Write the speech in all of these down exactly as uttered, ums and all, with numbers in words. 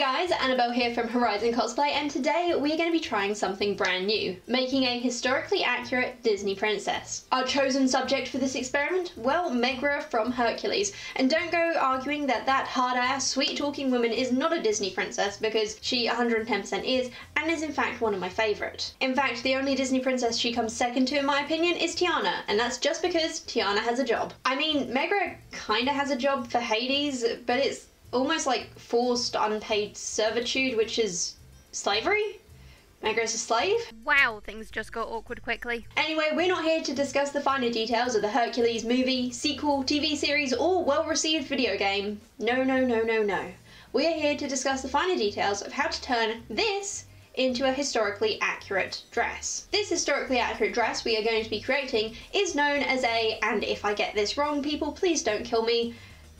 guys, Annabelle here from Horizen Cosplay, and today we're going to be trying something brand new, making a historically accurate Disney princess. Our chosen subject for this experiment? Well, Megara from Hercules. And don't go arguing that that hard-ass, sweet-talking woman is not a Disney princess, because she one hundred ten percent is, and is in fact one of my favourite. In fact, the only Disney princess she comes second to, in my opinion, is Tiana, and that's just because Tiana has a job. I mean, Megara kinda has a job for Hades, but it's almost like forced unpaid servitude, which is slavery? Megara's a slave? Wow, things just got awkward quickly. Anyway, we're not here to discuss the finer details of the Hercules movie, sequel, T V series, or well-received video game. No, no, no, no, no. We're here to discuss the finer details of how to turn this into a historically accurate dress. This historically accurate dress we are going to be creating is known as a, and if I get this wrong, people, please don't kill me,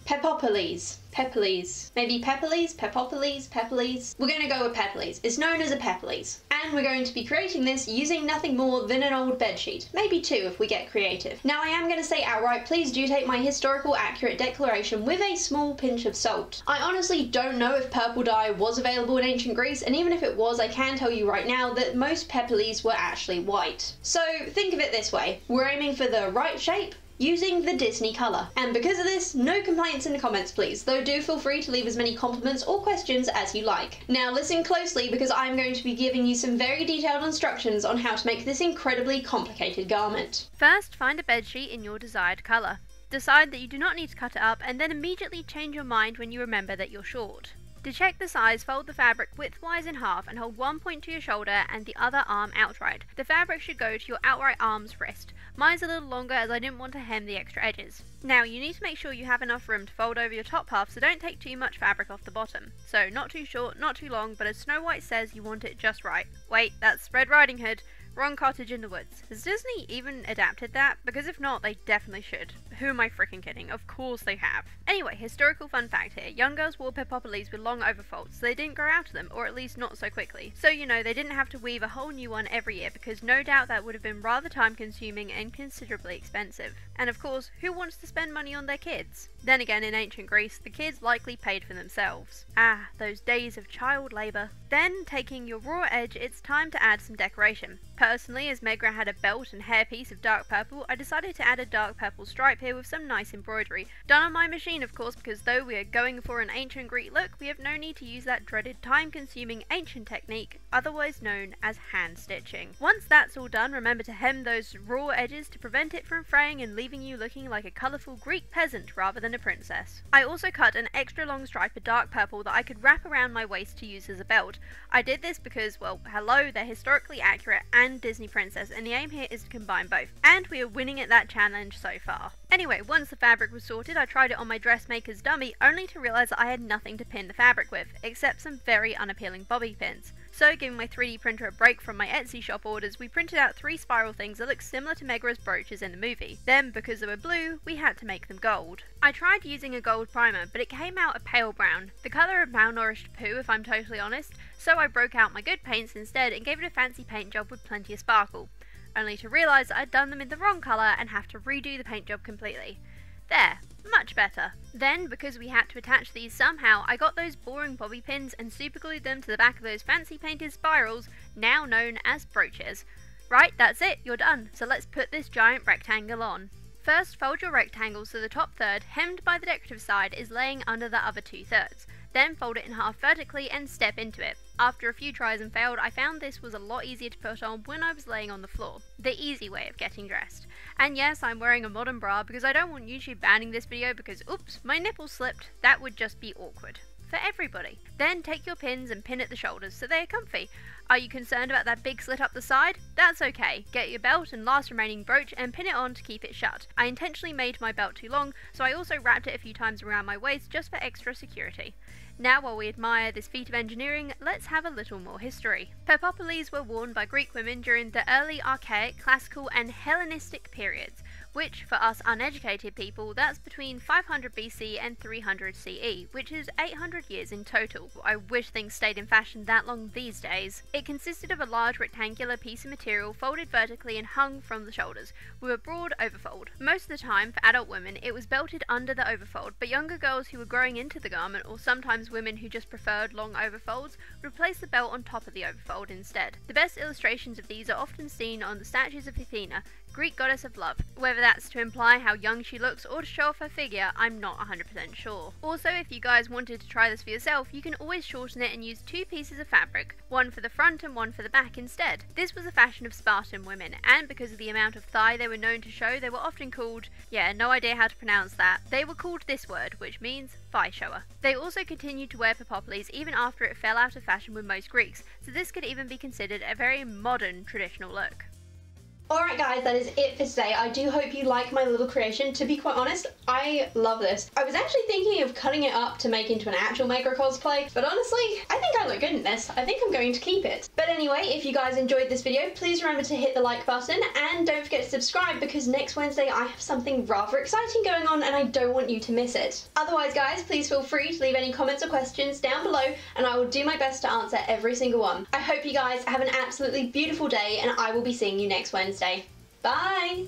Peplos. Peplos. Maybe Peplos? Peplos? Peplos? We're going to go with Peplos. It's known as a Peplos. And we're going to be creating this using nothing more than an old bedsheet. Maybe two if we get creative. Now I am going to say outright, please do take my historical accurate declaration with a small pinch of salt. I honestly don't know if purple dye was available in ancient Greece, and even if it was, I can tell you right now that most Peplos were actually white. So think of it this way. We're aiming for the right shape, using the Disney colour. And because of this, no complaints in the comments please, though do feel free to leave as many compliments or questions as you like. Now listen closely because I'm going to be giving you some very detailed instructions on how to make this incredibly complicated garment. First, find a bedsheet in your desired colour. Decide that you do not need to cut it up and then immediately change your mind when you remember that you're short. To check the size, fold the fabric widthwise in half and hold one point to your shoulder and the other arm outright. The fabric should go to your outright arm's wrist. Mine's a little longer as I didn't want to hem the extra edges. Now you need to make sure you have enough room to fold over your top half, so don't take too much fabric off the bottom. So not too short, not too long, but as Snow White says, you want it just right. Wait, that's Red Riding Hood. Wrong cottage in the woods. Has Disney even adapted that? Because if not, they definitely should. Who am I freaking kidding? Of course they have. Anyway, historical fun fact here. Young girls wore peplopolis with long overfolds, so they didn't grow out of them, or at least not so quickly. So, you know, they didn't have to weave a whole new one every year, because no doubt that would have been rather time consuming and considerably expensive. And of course, who wants to spend money on their kids? Then again, in ancient Greece, the kids likely paid for themselves. Ah, those days of child labour. Then, taking your raw edge, it's time to add some decoration. Personally, as Megara had a belt and hairpiece of dark purple, I decided to add a dark purple stripe here with some nice embroidery. Done on my machine, of course, because though we are going for an ancient Greek look, we have no need to use that dreaded time-consuming ancient technique, otherwise known as hand stitching. Once that's all done, remember to hem those raw edges to prevent it from fraying and leaving you looking like a colourful Greek peasant rather than a princess. I also cut an extra long stripe of dark purple that I could wrap around my waist to use as a belt. I did this because, well, hello, they're historically accurate and Disney princess, and the aim here is to combine both, and we are winning at that challenge so far. Anyway, once the fabric was sorted, I tried it on my dressmaker's dummy, only to realise that I had nothing to pin the fabric with, except some very unappealing bobby pins. So, giving my three D printer a break from my Etsy shop orders, we printed out three spiral things that look similar to Megara's brooches in the movie. Then, because they were blue, we had to make them gold. I tried using a gold primer, but it came out a pale brown, the colour of malnourished poo if I'm totally honest, so I broke out my good paints instead and gave it a fancy paint job with plenty of sparkle, only to realise I'd done them in the wrong colour and have to redo the paint job completely. There. Much better. Then, because we had to attach these somehow, I got those boring bobby pins and superglued them to the back of those fancy painted spirals, now known as brooches. Right, that's it, you're done. So let's put this giant rectangle on. First, fold your rectangle so the top third, hemmed by the decorative side, is laying under the other two thirds. Then fold it in half vertically and step into it. After a few tries and failed, I found this was a lot easier to put on when I was laying on the floor. The easy way of getting dressed. And yes, I'm wearing a modern bra because I don't want YouTube banning this video because oops, my nipple slipped. That would just be awkward. For everybody. Then take your pins and pin at the shoulders so they are comfy. Are you concerned about that big slit up the side? That's okay. Get your belt and last remaining brooch and pin it on to keep it shut. I intentionally made my belt too long, so I also wrapped it a few times around my waist just for extra security. Now while we admire this feat of engineering, let's have a little more history. Peplopolis were worn by Greek women during the early archaic, classical and Hellenistic periods, which for us uneducated people, that's between five hundred B C and three hundred C E, which is eight hundred years in total. I wish things stayed in fashion that long these days. It consisted of a large rectangular piece of material folded vertically and hung from the shoulders, with a broad overfold. Most of the time, for adult women, it was belted under the overfold, but younger girls who were growing into the garment, or sometimes women who just preferred long overfolds, would place the belt on top of the overfold instead. The best illustrations of these are often seen on the statues of Athena, Greek goddess of love. Whether that's to imply how young she looks or to show off her figure, I'm not one hundred percent sure. Also, if you guys wanted to try this for yourself, you can always shorten it and use two pieces of fabric, one for the front and one for the back instead. This was a fashion of Spartan women, and because of the amount of thigh they were known to show, they were often called, yeah, no idea how to pronounce that, they were called this word, which means thigh shower. They also continued to wear purpoples even after it fell out of fashion with most Greeks, so this could even be considered a very modern traditional look. Alright guys, that is it for today. I do hope you like my little creation. To be quite honest, I love this. I was actually thinking of cutting it up to make into an actual Megara cosplay, but honestly, I think I look good in this. I think I'm going to keep it. But anyway, if you guys enjoyed this video, please remember to hit the like button, and don't forget to subscribe, because next Wednesday I have something rather exciting going on and I don't want you to miss it. Otherwise guys, please feel free to leave any comments or questions down below, and I will do my best to answer every single one. I hope you guys have an absolutely beautiful day, and I will be seeing you next Wednesday. Bye!